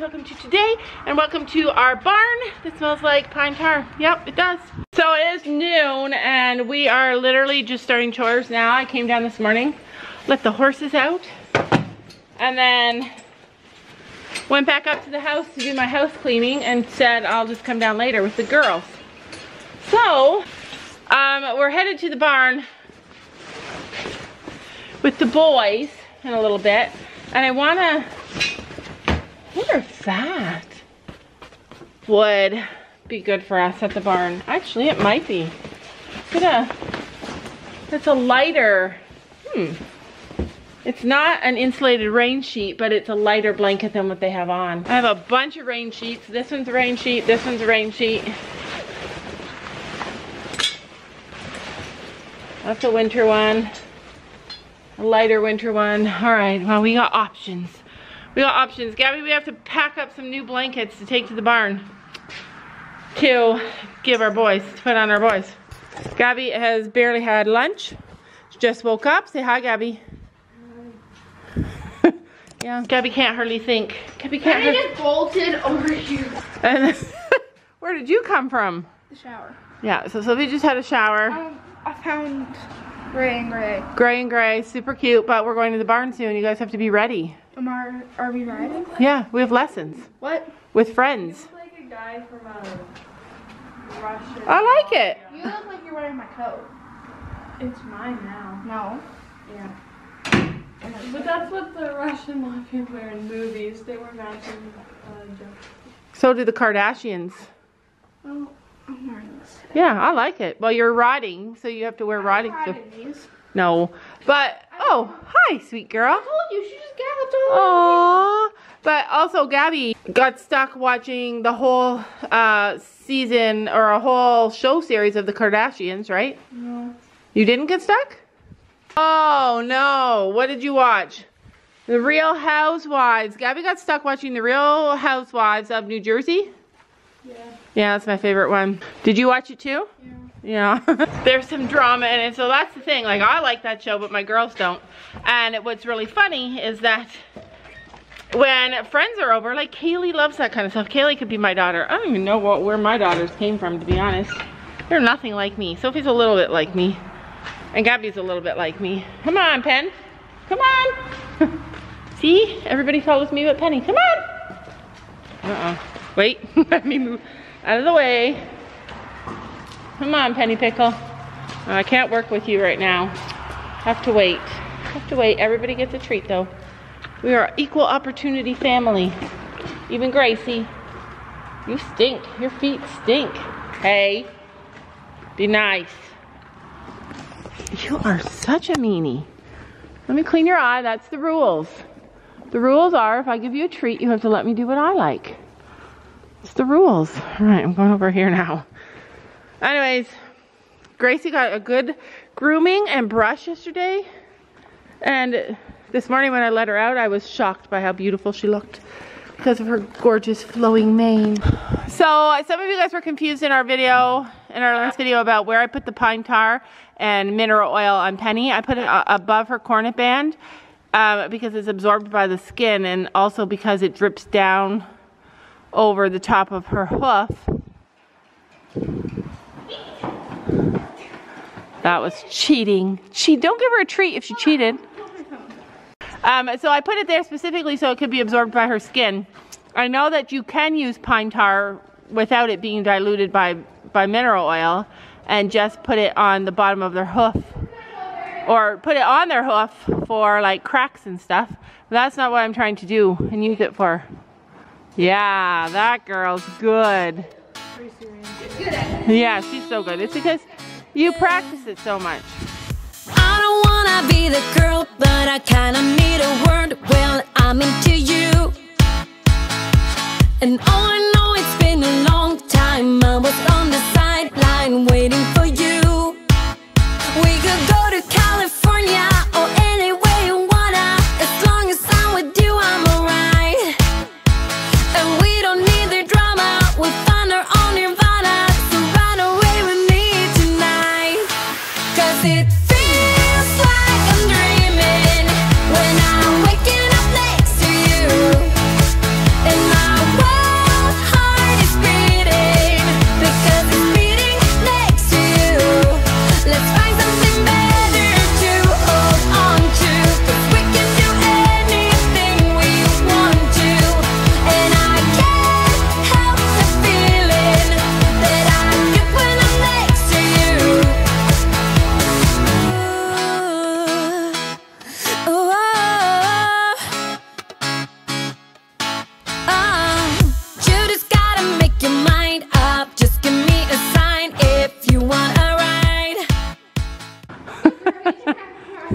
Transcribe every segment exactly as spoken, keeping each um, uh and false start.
guys, welcome to today and welcome to our barn that smells like pine tar. Yep, it does. So it is noon and we are literally just starting chores now. I came down this morning, let the horses out, and then went back up to the house to do my house cleaning and said I'll just come down later with the girls. So um, we're headed to the barn with the boys in a little bit, and I want to, I wonder if that would be good for us at the barn. Actually, it might be. It's, gonna, it's a lighter, hmm. It's not an insulated rain sheet, but it's a lighter blanket than what they have on. I have a bunch of rain sheets. This one's a rain sheet, this one's a rain sheet. That's a winter one, a lighter winter one. All right, well, we got options. We got options. Gabby, we have to pack up some new blankets to take to the barn to give our boys, to put on our boys. Gabby has barely had lunch. She just woke up. Say hi, Gabby. Hi. Yeah, Gabby can't hardly think. Gabby can't hardly think. I just bolted over here. And where did you come from? The shower. Yeah, so Sophie just had a shower. Um, I found Gray and Gray. Gray and Gray, super cute, but we're going to the barn soon. You guys have to be ready. Um, are, are we riding? Yeah, we have lessons. What? With friends. You look like a guy from a Russian. I like it. You look like you're wearing my coat. It's mine now. No. Yeah. But that's what the Russian mafia wear in movies. They wear matching uh, jackets. So do the Kardashians. Well, I'm wearing this today. Yeah, I like it. Well, you're riding, so you have to wear riding these. No, but oh, hi, sweet girl. I told you she just gasped all over. Aww, but also Gabby got stuck watching the whole uh, season or a whole show series of the Kardashians, right? No. You didn't get stuck? Oh no! What did you watch? The Real Housewives. Gabby got stuck watching The Real Housewives of New Jersey. Yeah. Yeah, that's my favorite one. Did you watch it too? Yeah. Yeah. There's some drama in it. So that's the thing. Like, I like that show, but my girls don't. And what's really funny is that when friends are over, like, Kaylee loves that kind of stuff. Kaylee could be my daughter. I don't even know what, where my daughters came from, to be honest. They're nothing like me. Sophie's a little bit like me. And Gabby's a little bit like me. Come on, Pen. Come on. See? Everybody follows me but Penny. Come on. Uh-uh. Wait. Let me move out of the way. Come on, Penny Pickle. Oh, I can't work with you right now. Have to wait. Have to wait. Everybody gets a treat, though. We are equal opportunity family. Even Gracie. You stink. Your feet stink. Hey. Be nice. You are such a meanie. Let me clean your eye. That's the rules. The rules are if I give you a treat, you have to let me do what I like. It's the rules. All right, I'm going over here now. Anyways, Gracie got a good grooming and brush yesterday, and this morning when I let her out, I was shocked by how beautiful she looked because of her gorgeous flowing mane. So some of you guys were confused in our video, in our last video, about where I put the pine tar and mineral oil on Penny. I put it above her coronet band uh, because it's absorbed by the skin, and also because it drips down over the top of her hoof. That was cheating. She don't give her a treat if she cheated. Um, so I put it there specifically so it could be absorbed by her skin. I know that you can use pine tar without it being diluted by, by mineral oil, and just put it on the bottom of their hoof, or put it on their hoof for like cracks and stuff. But that's not what I'm trying to do and use it for. Yeah, that girl's good. Yeah, she's so good. It's because you practice it so much. I don't wanna be the girl, but I kinda need a word. Well, I'm into you. And oh, I know it's been a long time. I was on the sideline waiting for you. We could go to California or anywhere you wanna. As long as I'm with you, I'm alright. And we don't need the drama. We'll find our own nirvana. So run away with me tonight. Cause it's dreaming when I'm waking up next to you, and I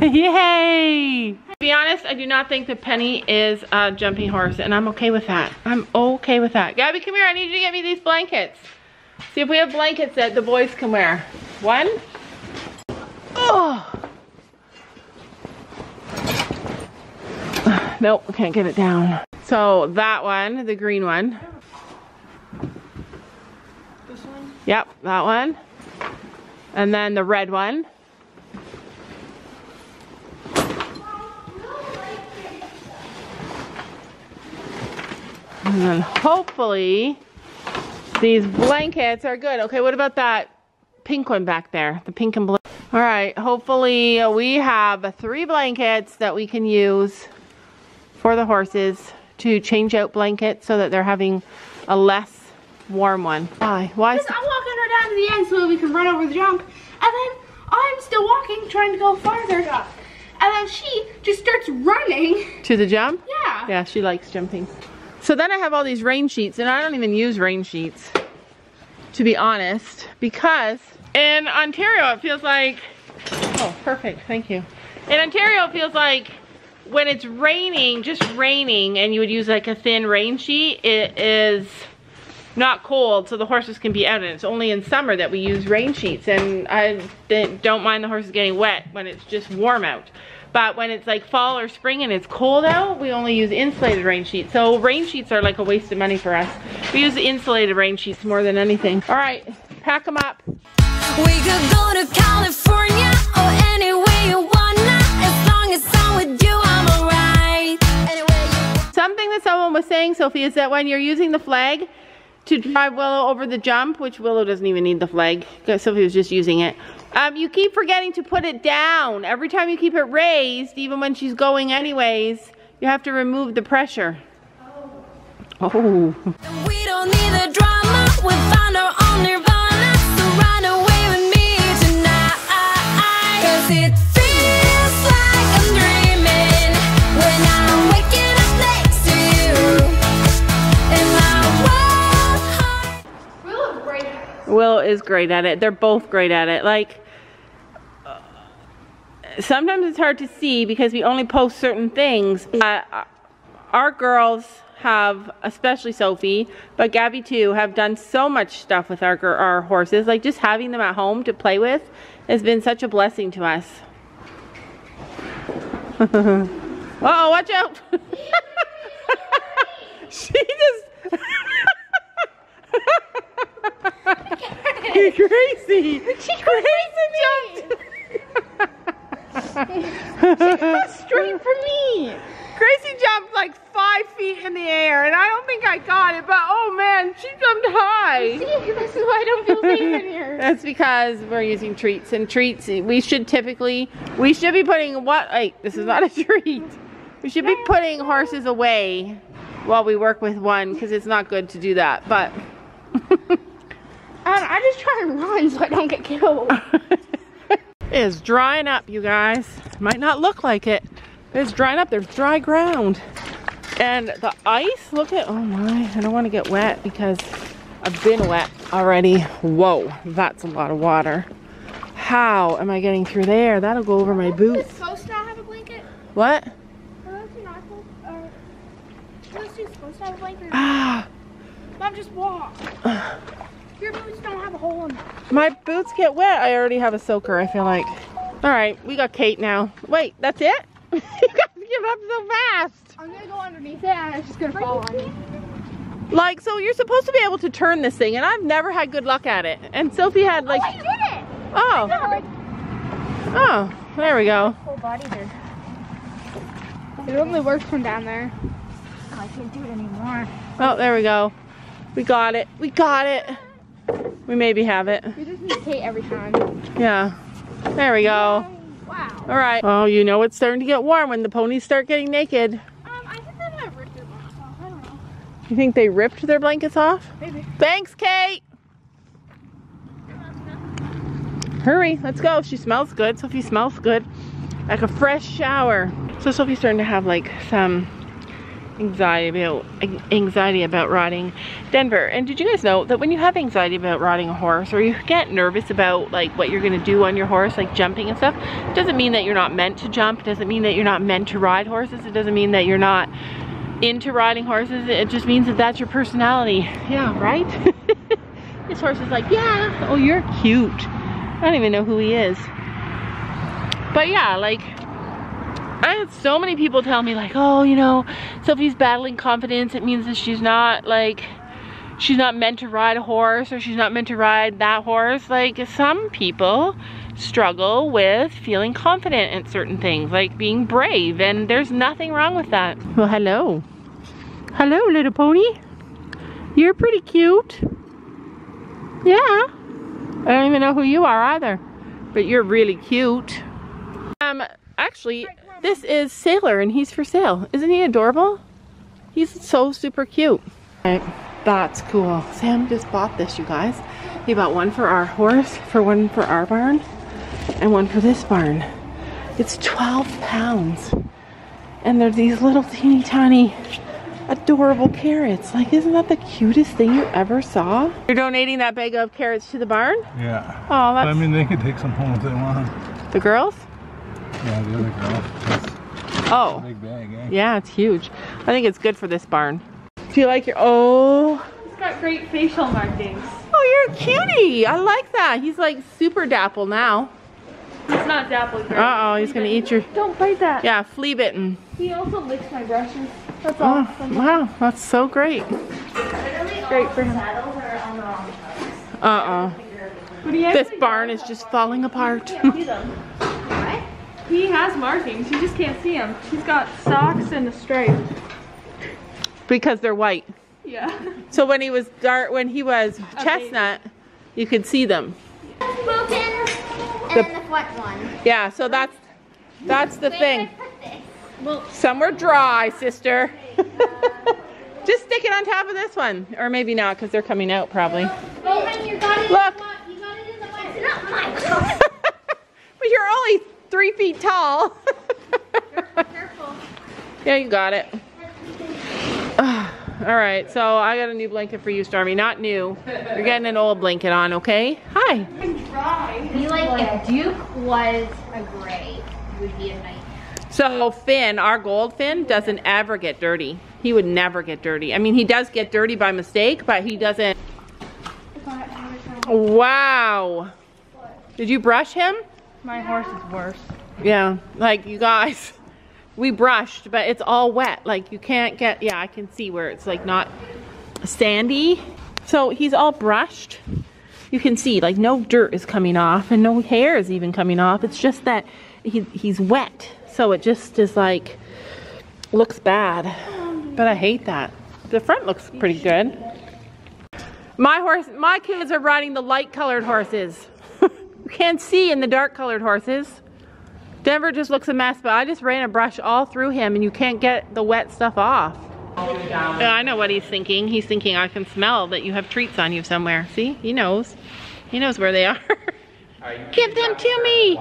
Yay! To be honest, I do not think that Penny is a jumping horse, and I'm okay with that. I'm okay with that. Gabby, come here. I need you to get me these blankets. See if we have blankets that the boys can wear. One. Oh! Nope, can't get it down. So that one, the green one. This one? Yep, that one. And then the red one. And then hopefully these blankets are good. Okay, what about that pink one back there? The pink and blue. All right, hopefully we have three blankets that we can use for the horses to change out blankets so that they're having a less warm one. Why? Why? Because I'm walking her down to the end so we can run over the jump, and then I'm still walking trying to go farther up, and then she just starts running to the jump. Yeah. Yeah, she likes jumping. So then I have all these rain sheets, and I don't even use rain sheets, to be honest, because in Ontario it feels like, oh, perfect, thank you. In Ontario it feels like when it's raining, just raining, and you would use like a thin rain sheet, it is not cold, so the horses can be out, and it's only in summer that we use rain sheets, and I don't mind the horses getting wet when it's just warm out. But when it's like fall or spring and it's cold out, we only use insulated rain sheets. So rain sheets are like a waste of money for us. We use insulated rain sheets more than anything. All right, pack them up. We could go to California or anywhere you want, as long as I'm with you, I'm all right. Anyway, something that someone was saying, Sophie, is that when you're using the flag to drive Willow over the jump, which Willow doesn't even need the flag, Sophie was just using it. Um, you keep forgetting to put it down. Every time you keep it raised, even when she's going anyways, you have to remove the pressure. Oh. Oh. We don't need the drama, we found our own nirvana, so run away with me tonight. Cause it feels like I'm dreaming when I'm waking up next to you. In my wild heart. Willow's great at it. Willow is great at it. They're both great at it. Like, sometimes it's hard to see because we only post certain things. Uh, our girls have, especially Sophie, but Gabby too, have done so much stuff with our, our horses. Like, just having them at home to play with has been such a blessing to us. Uh-oh, watch out! She just... Gracie! Gracie jumped! She goes straight for me. Gracie jumped like five feet in the air, and I don't think I got it, but oh man, she jumped high. See, this is why I don't feel safe in here. That's because we're using treats, and treats, we should typically, we should be putting what, like, this is not a treat. We should be putting horses away while we work with one, because it's not good to do that, but. I, I just try and run so I don't get killed. Is drying up, you guys. Might not look like it. It's drying up. There's dry ground. And the ice, look at, oh my, I don't want to get wet because I've been wet already. Whoa, that's a lot of water. How am I getting through there? That'll go over my boots. Is supposed to not have a blanket? What? Are those two not supposed, or, are those two supposed to have a blanket? Ah. Mom, just walk. Your boots don't have a hole in them. My boots get wet. I already have a soaker, I feel like. All right, we got Kate now. Wait, that's it? You guys give up so fast. I'm going to go underneath it, and it's just going to fall on you. Like, so you're supposed to be able to turn this thing, and I've never had good luck at it. And Sophie had, like... Oh, I did it! Oh. Oh, oh, there we go. Whole body there. It only works from down there. Oh, I can't do it anymore. Oh, there we go. We got it. We got it. We maybe have it. We just need Kate every time. Yeah. There we go. Wow. All right. Oh, you know it's starting to get warm when the ponies start getting naked. Um, I think they might have ripped their blankets off. I don't know. You think they ripped their blankets off? Maybe. Thanks, Kate. Hurry. Let's go. She smells good. Sophie smells good. Like a fresh shower. So Sophie's starting to have like some anxiety about anxiety about riding Denver. And did you guys know that when you have anxiety about riding a horse, or you get nervous about like what you're going to do on your horse, like jumping and stuff, it doesn't mean that you're not meant to jump. It doesn't mean that you're not meant to ride horses. It doesn't mean that you're not into riding horses. It just means that that's your personality. Yeah, right? This horse is like, yeah, oh, you're cute. I don't even know who he is. But yeah, like, I had so many people tell me like, oh, you know, Sophie's battling confidence. It means that she's not like, she's not meant to ride a horse, or she's not meant to ride that horse. Like, some people struggle with feeling confident in certain things, like being brave, and there's nothing wrong with that. Well, hello. Hello, little pony. You're pretty cute. Yeah. I don't even know who you are either, but you're really cute. Um, actually, this is Sailor, and he's for sale. Isn't he adorable? He's so super cute. Right, that's cool. Sam just bought this, you guys. He bought one for our horse, for one for our barn, and one for this barn. It's twelve pounds. And they're these little teeny tiny adorable carrots. Like, isn't that the cutest thing you ever saw? You're donating that bag of carrots to the barn? Yeah. Oh, that's... I mean, they can take some home if they want. The girls? Yeah, the other girl. Oh. Big bag, eh? Yeah, it's huge. I think it's good for this barn. Do you like your... Oh. He's got great facial markings. Oh, you're a cutie. I like that. He's like super dapple now. He's not dapple. Uh-oh, he's going to eat your... Don't bite that. Yeah, flea bitten. He also licks my brushes. That's oh, awesome. Wow, that's so great. Great for him. Uh-oh. This barn is just falling apart. He has markings, you just can't see him. He's got socks and a stripe. Because they're white. Yeah. So when he was dark, when he was chestnut, okay, you could see them. Broken, and the, then the wet one. Yeah, so that's that's the Where thing. Well, some were dry, sister. Just stick it on top of this one, or maybe not, because they're coming out probably. Well, honey, you got it. Look. You got it in the wet. It's not my fault. But you're only three feet tall. Careful, careful. Yeah, you got it. All right, so I got a new blanket for you, Stormy. Not new. You're getting an old blanket on, okay? Hi. You like if Duke was a gray, he would be a night. So Finn, our gold Finn, doesn't ever get dirty. He would never get dirty. I mean, he does get dirty by mistake, but he doesn't. Wow. Did you brush him? My horse is worse. Yeah, like you guys. We brushed, but it's all wet. Like, you can't get, yeah, I can see where it's like not sandy. So he's all brushed. You can see like no dirt is coming off and no hair is even coming off. It's just that he, he's wet. So it just is like, looks bad, but I hate that. The front looks pretty good. My horse, my kids are riding the light colored horses. You can't see in the dark colored horses. Denver just looks a mess, but I just ran a brush all through him and you can't get the wet stuff off. I know what he's thinking. He's thinking, I can smell that you have treats on you somewhere. See, he knows. He knows where they are. Give them to me.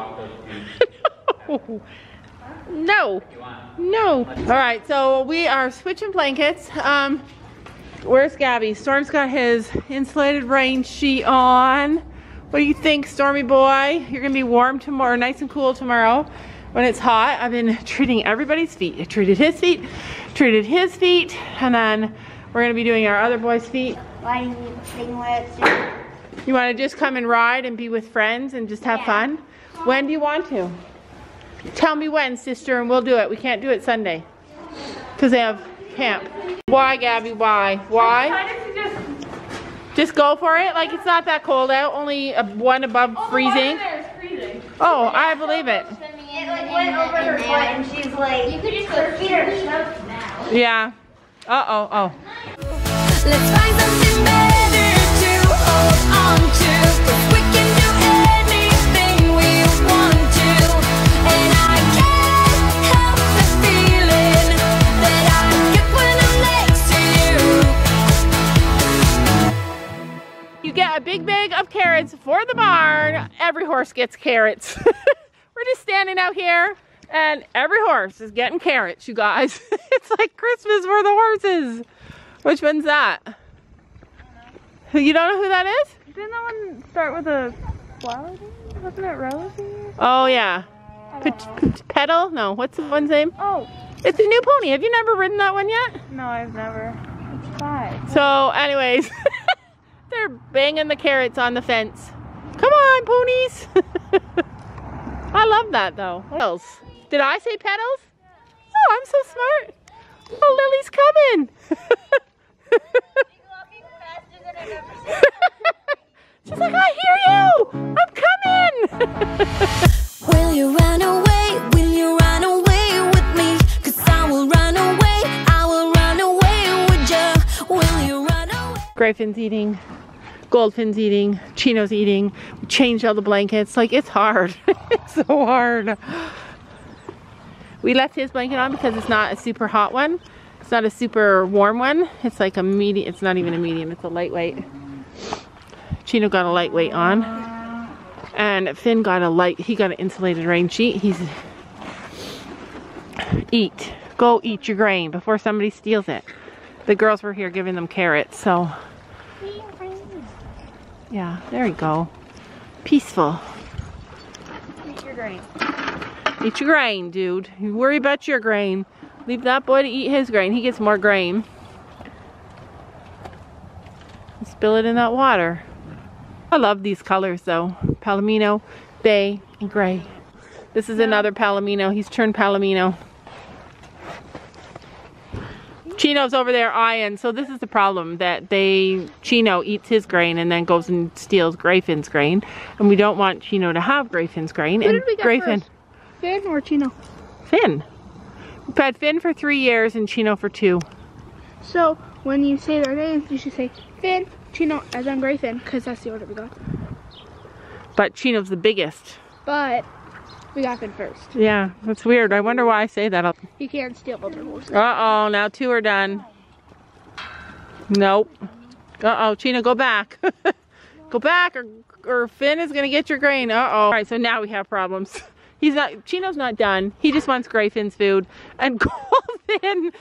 No. No. No. All right, so we are switching blankets. Um, where's Gabby? Storm's got his insulated rain sheet on. What do you think, Stormy boy? You're gonna be warm tomorrow, nice and cool tomorrow when it's hot. I've been treating everybody's feet. I treated his feet, treated his feet, and then we're gonna be doing our other boy's feet. Why do you need singlets? You wanna just come and ride and be with friends and just have yeah. fun? When do you want to? Tell me when, sister, and we'll do it. We can't do it Sunday, because they have camp. Why, Gabby, why? Why? Just go for it. Like, it's not that cold out. Only a, one above oh, freezing. freezing. Oh, I believe it. It like went over her foot, and she's like, you could just her feet are choked now. Yeah. Uh oh. Oh. Let's find something better to hold on to. We can do anything we want to, and I can't help the feeling that I get when I'm next to you. You get a big bag of carrots for the barn. Every horse gets carrots. We're just standing out here And every horse is getting carrots, you guys. It's like Christmas for the horses. Which one's that? I don't know. You don't know who that is? Didn't that one start with a flower thing? Wasn't it Rosie? Oh, yeah. Petal? No, what's the one's name? Oh. It's a new pony. Have you never ridden that one yet? No, I've never. It's five. So, anyways, they're banging the carrots on the fence. Come on, ponies. I love that, though. Petals. Did I say petals? Oh, I'm so smart. Oh, Lily's coming. She's like, I hear you. I'm coming. Will you run away? Will you run away? Gray Finn's eating, Goldfin's eating, Chino's eating, we changed all the blankets. Like, it's hard. It's so hard. We left his blanket on because it's not a super hot one. It's not a super warm one. It's like a medium. It's not even a medium. It's a lightweight. Chino got a lightweight on. And Finn got a light, he got an insulated rain sheet. He's, eat. Go eat your grain before somebody steals it. The girls were here giving them carrots, so. Yeah, there you go. Peaceful. Eat your grain. Eat your grain, dude. You worry about your grain. Leave that boy to eat his grain. He gets more grain. Spill it in that water. I love these colors, though. Palomino, bay, and gray. This is another Palomino. He's turned Palomino. Chino's over there eyeing, so this is the problem, that they, Chino eats his grain and then goes and steals Gray Finn's grain, and we don't want Chino to have Gray Finn's grain. Who and did we get Gray first? Finn? Finn or Chino? Finn. We've had Finn for three years and Chino for two. So, when you say their names, you should say Finn, Chino, and then Gray Finn, because that's the order we got. But Chino's the biggest. But... we got Finn first. Yeah, that's weird. I wonder why I say that. You can't steal other horses. Uh-oh, now two are done. Nope. Uh-oh, Chino, go back. Go back or, or Finn is going to get your grain. Uh-oh. All right, so now we have problems. He's not, Chino's not done. He just wants Gray Finn's food. And Goldfin.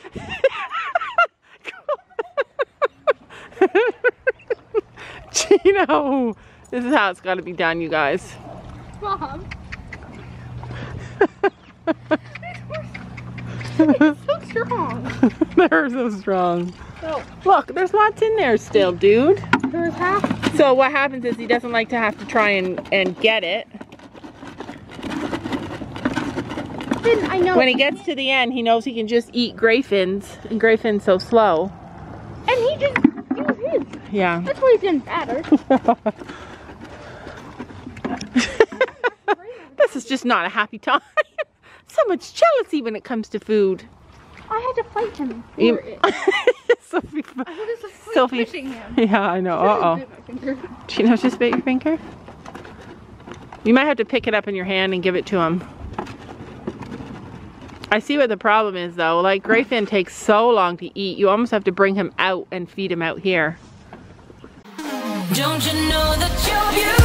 Chino. This is how it's got to be done, you guys. Mom. It's so strong. They're so strong. Oh. Look, there's lots in there still, dude. There's half. So what happens is he doesn't like to have to try and, and get it. Finn, I know. When he gets to the end, he knows he can just eat Gray Finn's, and Gray Finn's so slow. And he just eats his. Yeah. That's why he's getting fatter. This is just not a happy time. So much jealousy when it comes to food. I had to fight him. You, Sophie, I was just Sophie, pushing him. Yeah, I know. Uh oh. Chino just bit your finger. You might have to pick it up in your hand and give it to him. I see what the problem is, though. Like, Gray Finn takes so long to eat. You almost have to bring him out and feed him out here. Don't you know that you're beautiful?